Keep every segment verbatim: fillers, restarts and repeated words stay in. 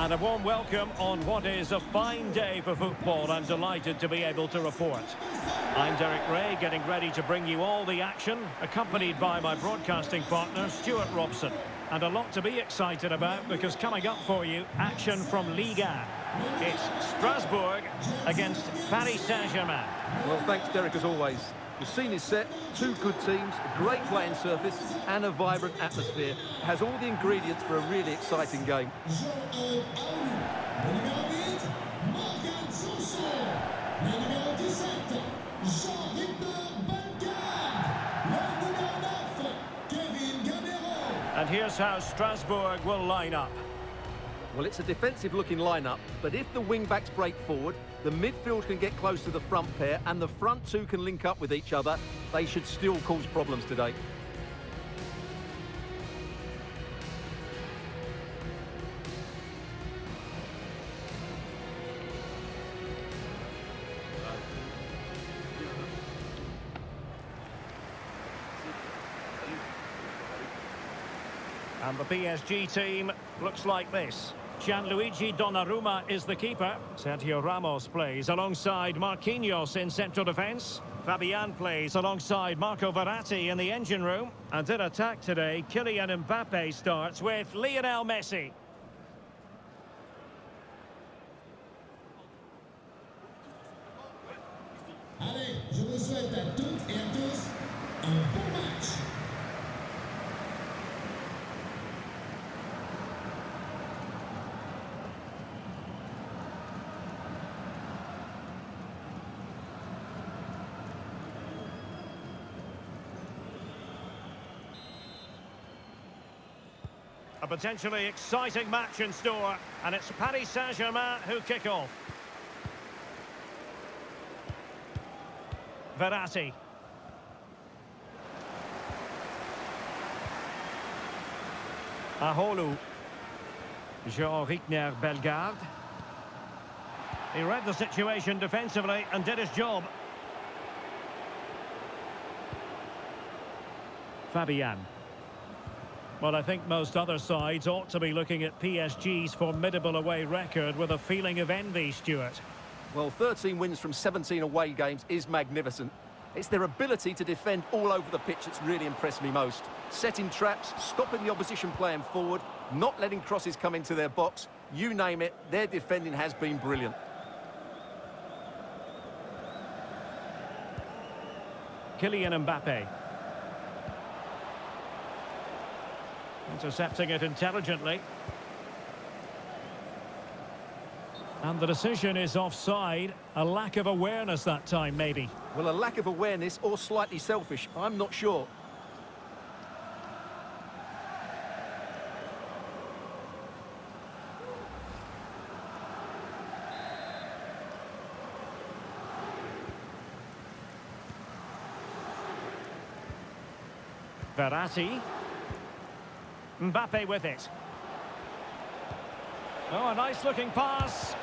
And a warm welcome on what is a fine day for football. I'm delighted to be able to report. I'm Derek Ray, getting ready to bring you all the action, accompanied by my broadcasting partner, Stuart Robson. And a lot to be excited about, because coming up for you, action from Ligue one. It's Strasbourg against Paris Saint-Germain. Well, thanks, Derek, as always. The scene is set, two good teams, a great playing surface and a vibrant atmosphere. It has all the ingredients for a really exciting game. And here's how Strasbourg will line up. Well, it's a defensive-looking lineup, but if the wing-backs break forward, the midfield can get close to the front pair, and the front two can link up with each other. They should still cause problems today. And the P S G team looks like this. Gianluigi Donnarumma is the keeper. Sergio Ramos plays alongside Marquinhos in central defence. Fabian plays alongside Marco Verratti in the engine room. And in attack today, Kylian Mbappe starts with Lionel Messi. Allez, je vous souhaite à toutes et à tous un bon match. A potentially exciting match in store, and it's Paris Saint-Germain who kick off. Verratti. Aholu. Jean-Ricner Bellegarde. He read the situation defensively and did his job. Fabian. Well, I think most other sides ought to be looking at P S G's formidable away record with a feeling of envy, Stuart. Well, thirteen wins from seventeen away games is magnificent. It's their ability to defend all over the pitch that's really impressed me most. Setting traps, stopping the opposition playing forward, not letting crosses come into their box. You name it, their defending has been brilliant. Kylian Mbappe. Intercepting it intelligently. And the decision is offside. A lack of awareness that time, maybe. Well, a lack of awareness or slightly selfish, I'm not sure. Verratti. Mbappe with it. Oh, a nice-looking pass.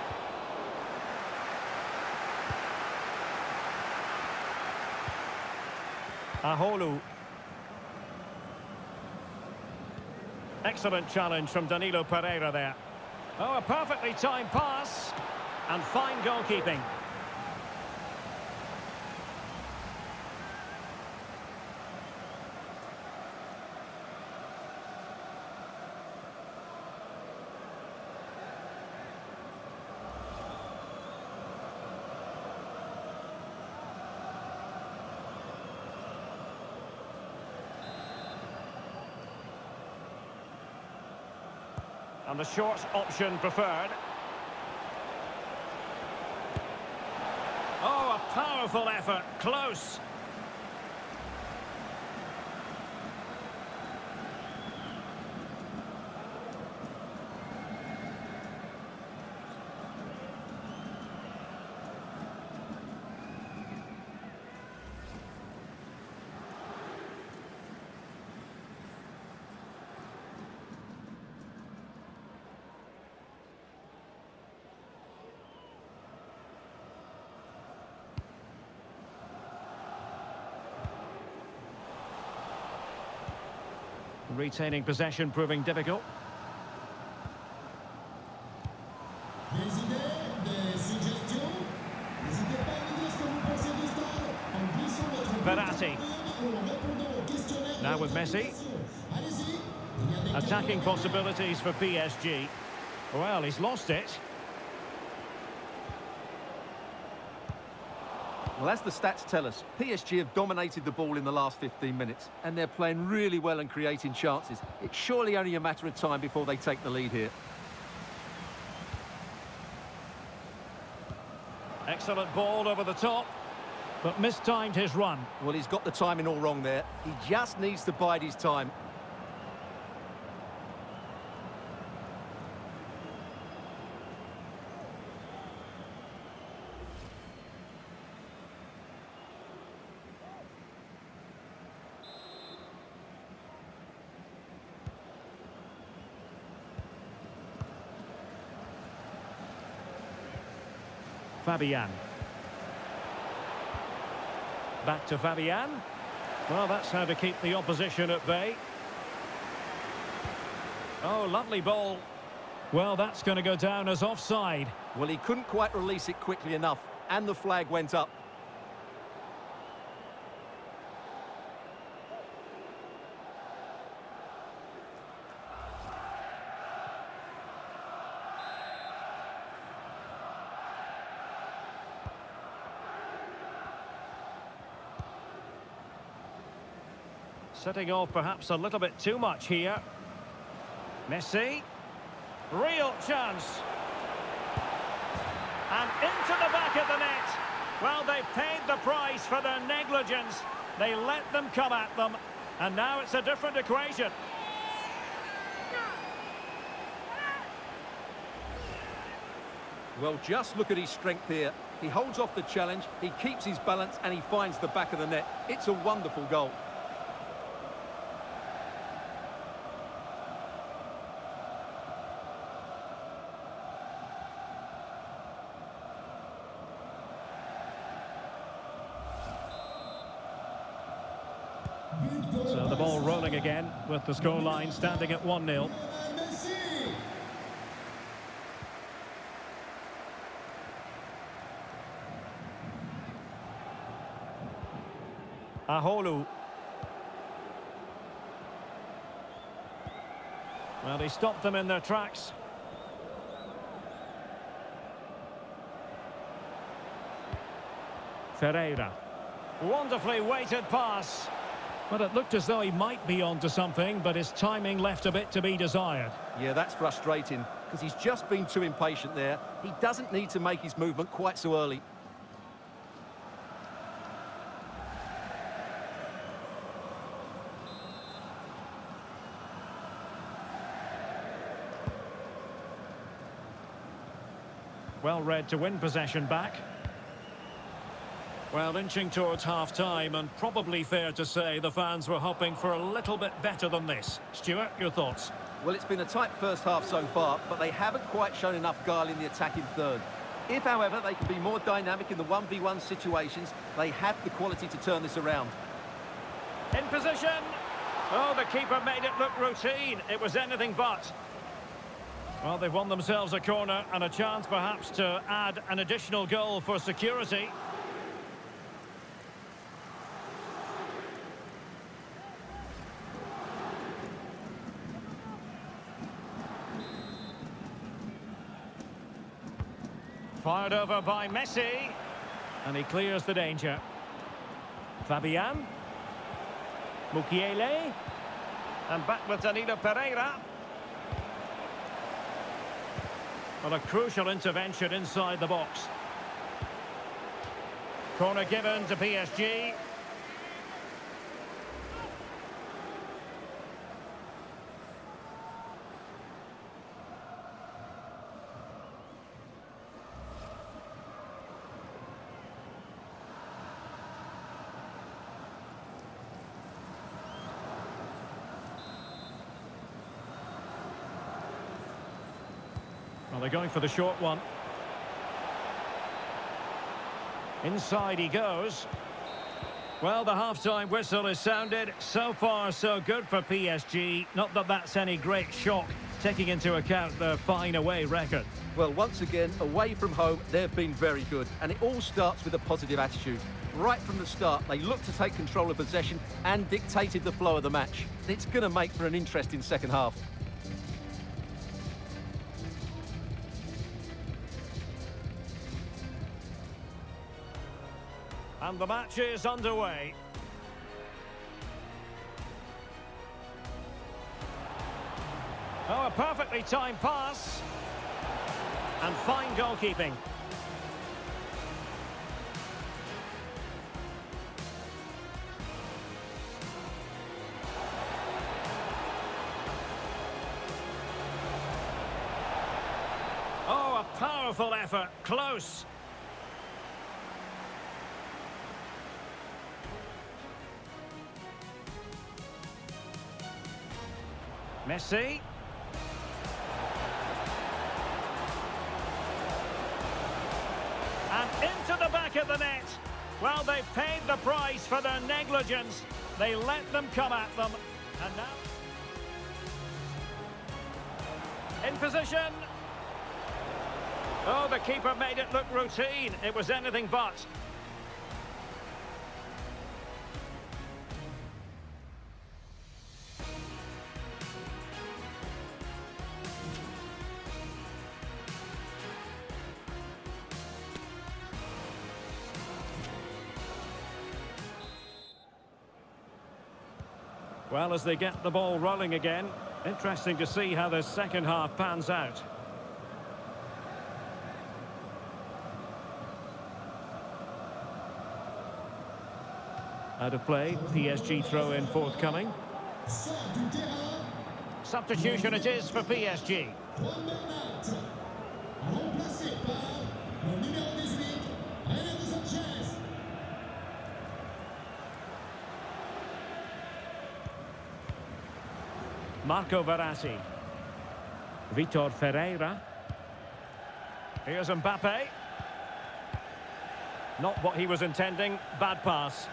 Aholu. Excellent challenge from Danilo Pereira there. Oh, a perfectly timed pass. And fine goalkeeping. And the short option preferred. Oh, a powerful effort. Close. Retaining possession proving difficult. Now with Messi. Attacking possibilities for P S G. Well, he's lost it. Well, as the stats tell us, P S G have dominated the ball in the last fifteen minutes, and they're playing really well and creating chances. It's surely only a matter of time before they take the lead here. Excellent ball over the top, but mistimed his run. Well, he's got the timing all wrong there. He just needs to bide his time. Fabian. Back to Fabian. Well, that's how to keep the opposition at bay. Oh, lovely ball. Well, that's going to go down as offside. Well, he couldn't quite release it quickly enough, and the flag went up. Setting off perhaps a little bit too much here. Messi. Real chance. And into the back of the net. Well, they paid the price for their negligence. They let them come at them. And now it's a different equation. Well, just look at his strength here. He holds off the challenge, he keeps his balance, and he finds the back of the net. It's a wonderful goal. So the ball rolling again with the scoreline standing at one nil. Aholu. Well, he stopped them in their tracks. Ferreira. Wonderfully weighted pass. But it looked as though he might be onto something, but his timing left a bit to be desired. Yeah, that's frustrating, because he's just been too impatient there. He doesn't need to make his movement quite so early. Well read to win possession back. Well, inching towards half-time, and probably fair to say the fans were hoping for a little bit better than this. Stuart, your thoughts? Well, it's been a tight first half so far, but they haven't quite shown enough guile in the attacking third. If, however, they can be more dynamic in the one v one situations, they have the quality to turn this around. In position. Oh, the keeper made it look routine. It was anything but. Well, they've won themselves a corner and a chance perhaps to add an additional goal for security. Fired over by Messi, and he clears the danger. Fabian. Mukiele. And back with Danilo Pereira. Well, a crucial intervention inside the box. Corner given to P S G. Well, they're going for the short one. Inside he goes. Well, the half-time whistle is sounded. So far, so good for P S G. Not that that's any great shock, taking into account their fine away record. Well, once again, away from home, they've been very good. And it all starts with a positive attitude. right from the start. They looked to take control of possession and dictated the flow of the match. It's going to make for an interesting second half. And the match is underway. Oh, a perfectly timed pass. And fine goalkeeping. Oh, a powerful effort. Close. Messi. And into the back of the net. Well, they've paid the price for their negligence. They let them come at them. And now... in position. Oh, the keeper made it look routine. It was anything but. Well, as they get the ball rolling again, interesting to see how the second half pans out. Out of play, P S G throw-in forthcoming. Substitution it is for P S G. Marco Verratti. Vitor Ferreira. Here's Mbappe. Not what he was intending. Bad pass.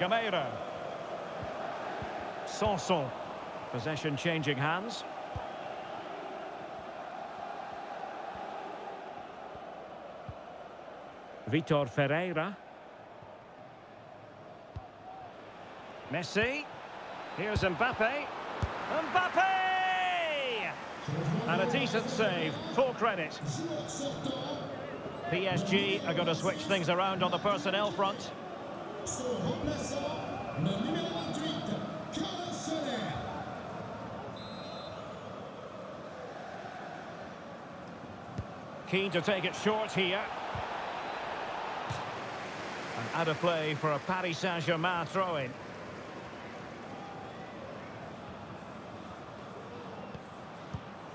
Gameiro. Sanson. Possession changing hands. Vitor Ferreira. Messi. Here's Mbappe. Mbappe! And a decent save. Full credit. P S G are going to switch things around on the personnel front. Keen to take it short here. And out of play for a Paris Saint-Germain throw-in.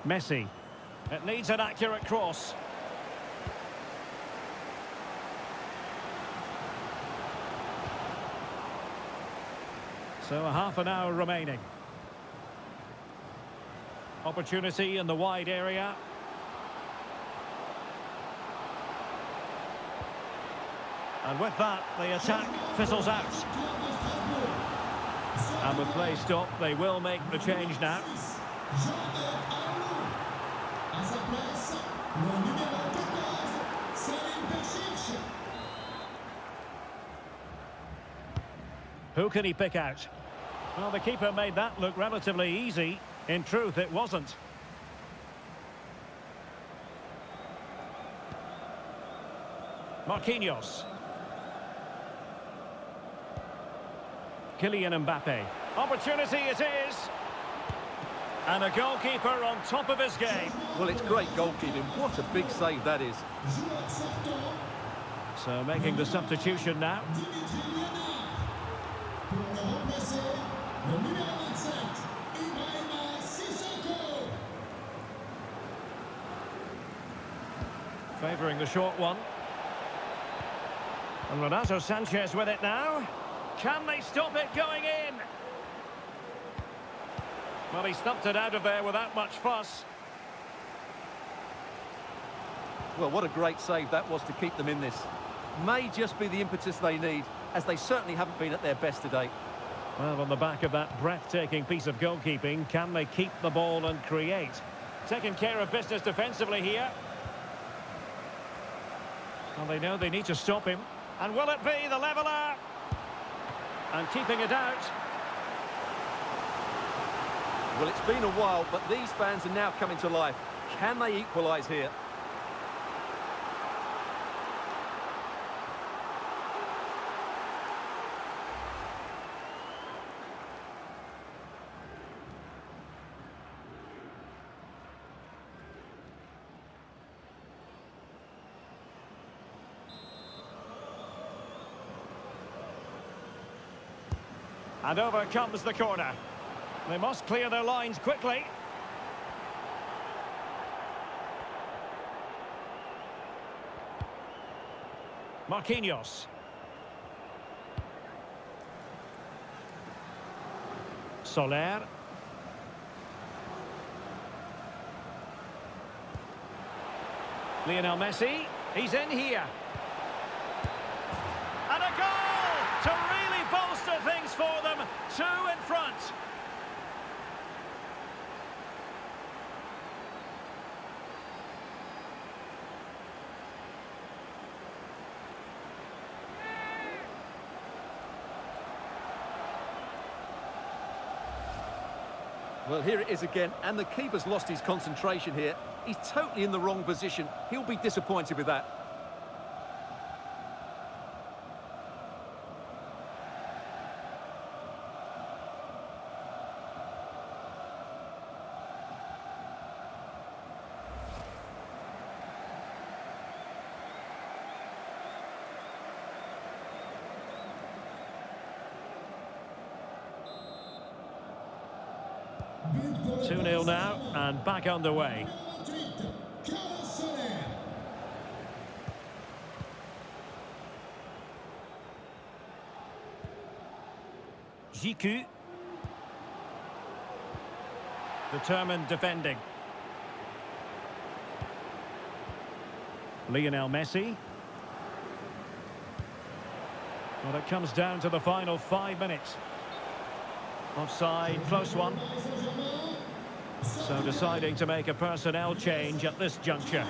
Messi. It needs an accurate cross. So a half an hour remaining. Opportunity in the wide area. And with that, the attack fizzles out. And with play stopped, they will make the change now. Who can he pick out? Well, the keeper made that look relatively easy. In truth, it wasn't. Marquinhos. Kylian Mbappe. Opportunity it is. And a goalkeeper on top of his game. Well, it's great goalkeeping. What a big save that is. So making the substitution now. Favouring the short one. And Renato Sanchez with it now. Can they stop it going in? Well, he stumped it out of there without much fuss. Well, what a great save that was to keep them in this. May just be the impetus they need. as they certainly haven't been at their best today. Well, on the back of that breathtaking piece of goalkeeping, can they keep the ball and create? Taking care of business defensively here. Well, they know they need to stop him. And will it be the leveller? And keeping it out. Well, it's been a while, but these fans are now coming to life. Can they equalise here? And over comes the corner. They must clear their lines quickly. Marquinhos. Soler. Lionel Messi. He's in here. And a goal to really bolster things for them. Two in front. Well, here it is again, and the keeper's lost his concentration here. He's totally in the wrong position. He'll be disappointed with that. two nil now, and back underway. Jiku. Determined defending. Lionel Messi. Well, it comes down to the final five minutes. Offside, close one. So deciding to make a personnel change at this juncture.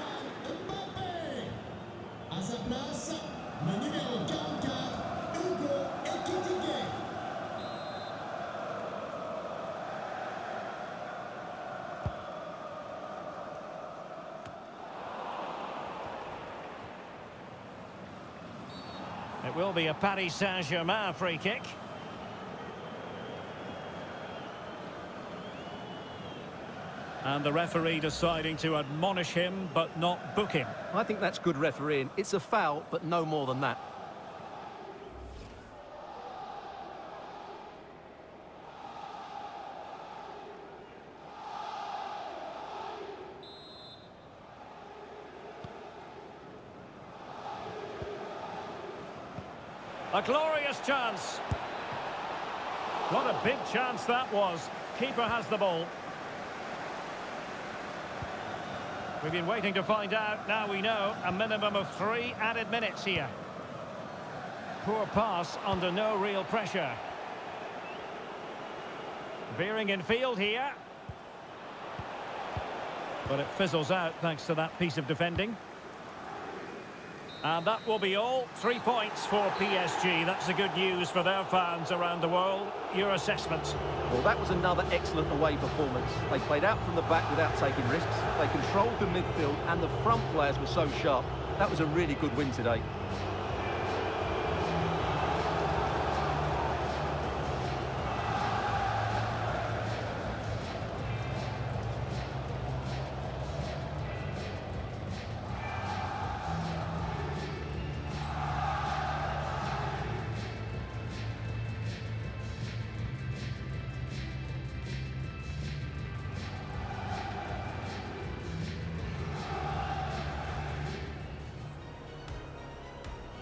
It will be a Paris Saint-Germain free kick. And the referee deciding to admonish him, but not book him. I think that's good refereeing. It's a foul, but no more than that. A glorious chance. What a big chance that was. Keeper has the ball. We've been waiting to find out. Now we know a minimum of three added minutes here. Poor pass under no real pressure. Veering in field here. But it fizzles out thanks to that piece of defending. And that will be all. Three points for P S G. That's the good news for their fans around the world. Your assessment? Well, that was another excellent away performance. They played out from the back without taking risks. They controlled the midfield, and the front players were so sharp. That was a really good win today.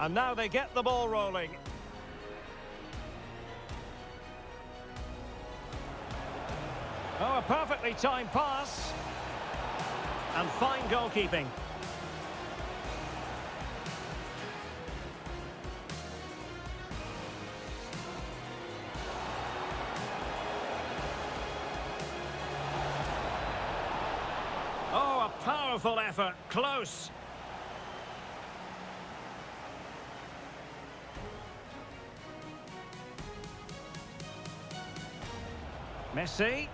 And now they get the ball rolling. Oh, a perfectly timed pass. And fine goalkeeping. Powerful effort, close. Messi.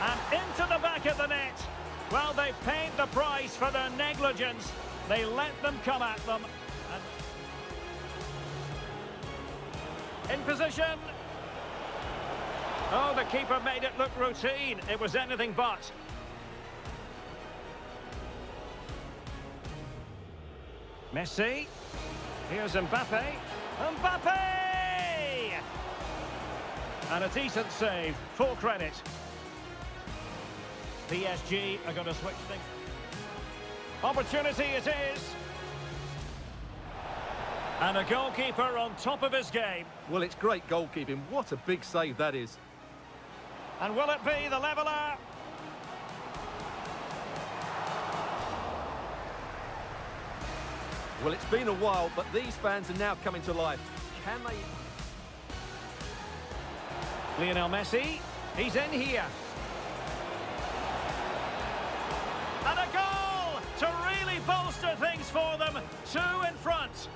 And into the back of the net. Well, they've paid the price for their negligence. They let them come at them. And in position. Oh, the keeper made it look routine. It was anything but. Messi. Here's Mbappe. Mbappe! And a decent save. Full credit. P S G are going to switch things. Opportunity it is. And a goalkeeper on top of his game. Well, it's great goalkeeping. What a big save that is. And will it be the leveller? Well, it's been a while, but these fans are now coming to life. Can they... Lionel Messi, he's in here. And a goal to really bolster things for them. Two in front.